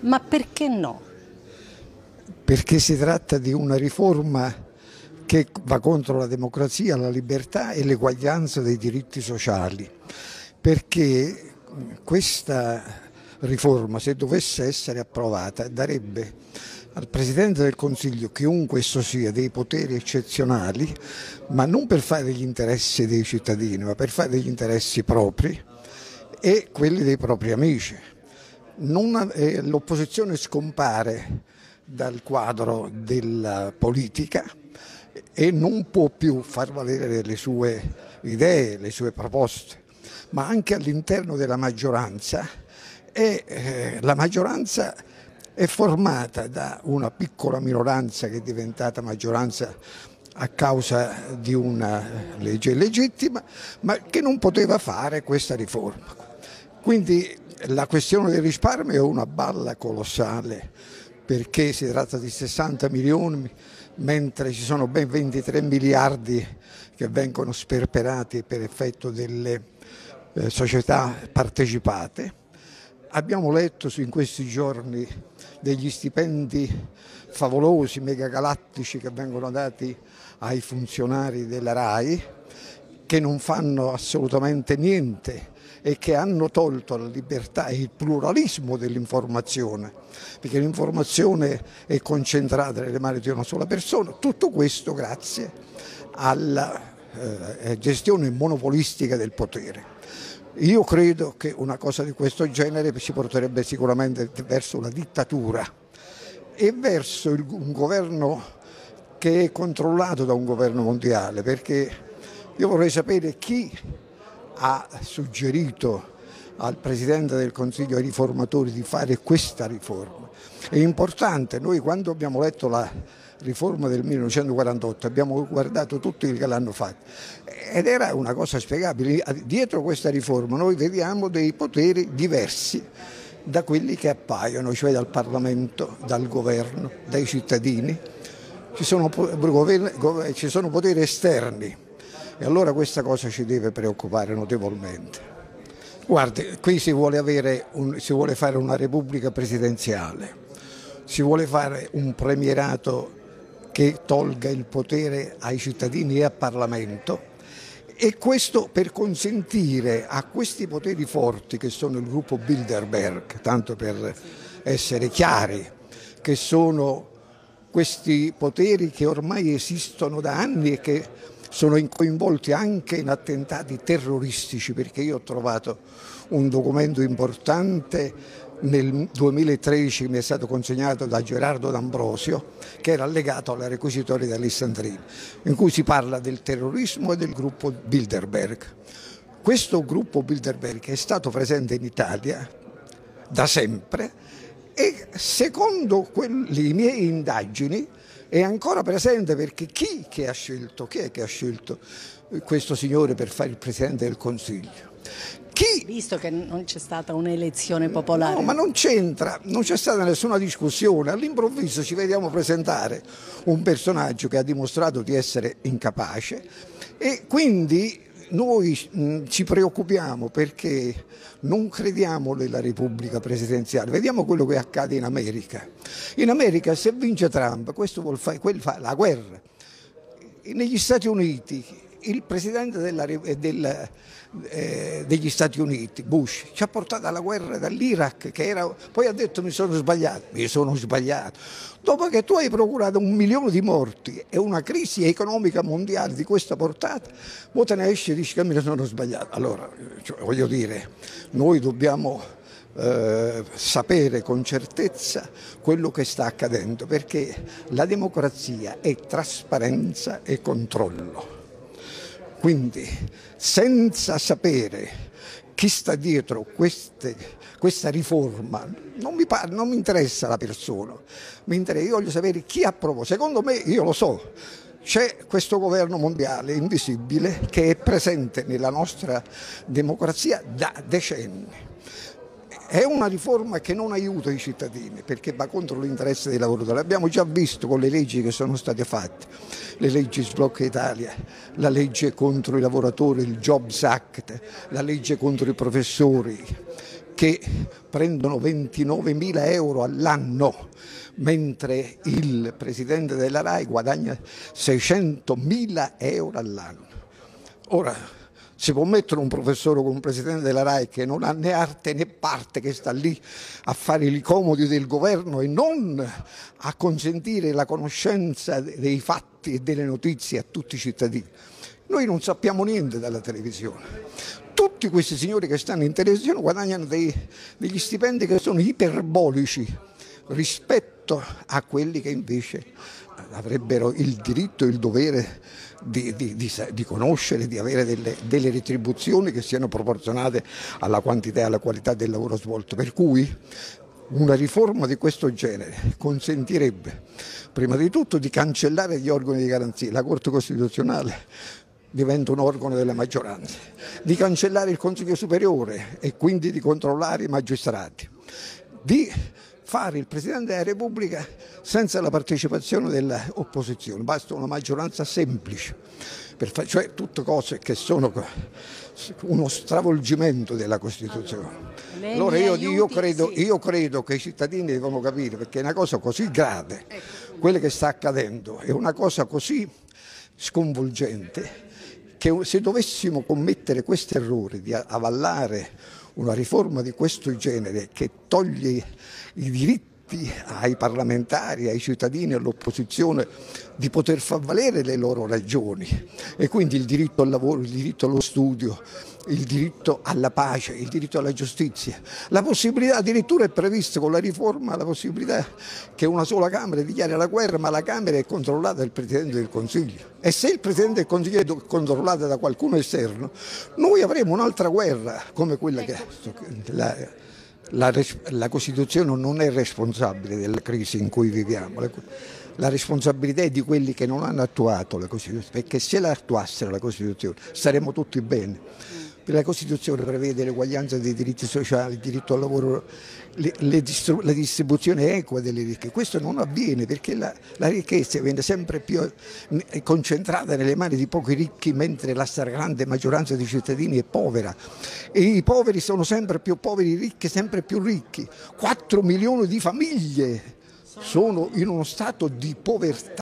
Ma perché no? Perché si tratta di una riforma che va contro la democrazia, la libertà e l'eguaglianza dei diritti sociali, perché questa riforma, se dovesse essere approvata, darebbe al Presidente del Consiglio, chiunque esso sia, dei poteri eccezionali, ma non per fare degli interessi dei cittadini, ma per fare degli interessi propri e quelli dei propri amici. L'opposizione scompare dal quadro della politica e non può più far valere le sue idee, le sue proposte, ma anche all'interno della maggioranza. La maggioranza è formata da una piccola minoranza che è diventata maggioranza a causa di una legge illegittima, ma che non poteva fare questa riforma. Quindi la questione del risparmio è una balla colossale, perché si tratta di 60 milioni, mentre ci sono ben 23 miliardi che vengono sperperati per effetto delle società partecipate. Abbiamo letto in questi giorni degli stipendi favolosi, megagalattici, che vengono dati ai funzionari della RAI, che non fanno assolutamente niente e che hanno tolto la libertà e il pluralismo dell'informazione, perché l'informazione è concentrata nelle mani di una sola persona. Tutto questo grazie alla gestione monopolistica del potere. Io credo che una cosa di questo genere ci porterebbe sicuramente verso la dittatura e verso un governo che è controllato da un governo mondiale, perché io vorrei sapere chi ha suggerito al Presidente del Consiglio, ai riformatori, di fare questa riforma. È importante, noi quando abbiamo letto la riforma del 1948 abbiamo guardato tutti che l'hanno fatta ed era una cosa spiegabile. Dietro questa riforma noi vediamo dei poteri diversi da quelli che appaiono, cioè dal Parlamento, dal governo, dai cittadini. Ci sono poteri esterni e allora questa cosa ci deve preoccupare notevolmente. Guardi, qui si vuole fare una repubblica presidenziale, si vuole fare un premierato che tolga il potere ai cittadini e al Parlamento, e questo per consentire a questi poteri forti, che sono il gruppo Bilderberg, tanto per essere chiari, che sono questi poteri che ormai esistono da anni e che sono coinvolti anche in attentati terroristici, perché io ho trovato un documento importante nel 2013 che mi è stato consegnato da Gerardo D'Ambrosio, che era allegato alla requisitoria di Alessandrini, in cui si parla del terrorismo e del gruppo Bilderberg. Questo gruppo Bilderberg è stato presente in Italia da sempre e, secondo le mie indagini, è ancora presente, perché chi è che ha scelto questo signore per fare il Presidente del Consiglio? Visto che non c'è stata un'elezione popolare. No, ma non c'entra, non c'è stata nessuna discussione. All'improvviso ci vediamo presentare un personaggio che ha dimostrato di essere incapace e quindi noi ci preoccupiamo, perché non crediamo nella repubblica presidenziale. Vediamo quello che accade in America. In America, se vince Trump, questo vuol fare la guerra. Negli Stati Uniti, il presidente degli Stati Uniti, Bush, ci ha portato alla guerra dall'Iraq, poi ha detto mi sono sbagliato, dopo che tu hai procurato 1 milione di morti e una crisi economica mondiale di questa portata, poi te ne esci e dici che mi sono sbagliato. Allora, voglio dire, noi dobbiamo sapere con certezza quello che sta accadendo, perché la democrazia è trasparenza e controllo. Quindi, senza sapere chi sta dietro questa riforma, non mi interessa la persona, io voglio sapere chi ha proposto. Secondo me, io lo so, c'è questo governo mondiale invisibile che è presente nella nostra democrazia da decenni. È una riforma che non aiuta i cittadini, perché va contro l'interesse dei lavoratori. Abbiamo già visto con le leggi che sono state fatte, le leggi Sblocca Italia, la legge contro i lavoratori, il Jobs Act, la legge contro i professori, che prendono 29.000 euro all'anno, mentre il presidente della RAI guadagna 600.000 euro all'anno. Ora, si può mettere un professore con un presidente della RAI che non ha né arte né parte, che sta lì a fare i comodi del governo e non a consentire la conoscenza dei fatti e delle notizie a tutti i cittadini? Noi non sappiamo niente dalla televisione. Tutti questi signori che stanno in televisione guadagnano degli stipendi che sono iperbolici rispetto a quelli che invece avrebbero il diritto e il dovere di conoscere, di avere delle retribuzioni che siano proporzionate alla quantità e alla qualità del lavoro svolto. Per cui una riforma di questo genere consentirebbe prima di tutto di cancellare gli organi di garanzia. La Corte Costituzionale diventa un organo della maggioranza, di cancellare il Consiglio Superiore e quindi di controllare i magistrati, di fare il Presidente della Repubblica senza la partecipazione dell'opposizione, basta una maggioranza semplice, cioè tutte cose che sono uno stravolgimento della Costituzione. Allora io credo che i cittadini devono capire, perché è una cosa così grave, quello che sta accadendo è una cosa così sconvolgente, che se dovessimo commettere questo errore di avallare una riforma di questo genere che toglie i diritti ai parlamentari, ai cittadini, all'opposizione di poter far valere le loro ragioni, e quindi il diritto al lavoro, il diritto allo studio, il diritto alla pace, il diritto alla giustizia, la possibilità, addirittura è prevista con la riforma la possibilità che una sola Camera dichiari la guerra, ma la Camera è controllata dal Presidente del Consiglio, e se il Presidente del Consiglio è controllata da qualcuno esterno, noi avremo un'altra guerra come quella che la Costituzione non è responsabile della crisi in cui viviamo. La responsabilità è di quelli che non hanno attuato la Costituzione, perché se la attuassero la Costituzione staremmo tutti bene. La Costituzione prevede l'eguaglianza dei diritti sociali, il diritto al lavoro, la distribuzione equa delle ricchezze. Questo non avviene perché la ricchezza viene sempre più concentrata nelle mani di pochi ricchi, mentre la stragrande maggioranza dei cittadini è povera, e i poveri sono sempre più poveri, i ricchi sempre più ricchi. 4 milioni di famiglie sono in uno stato di povertà.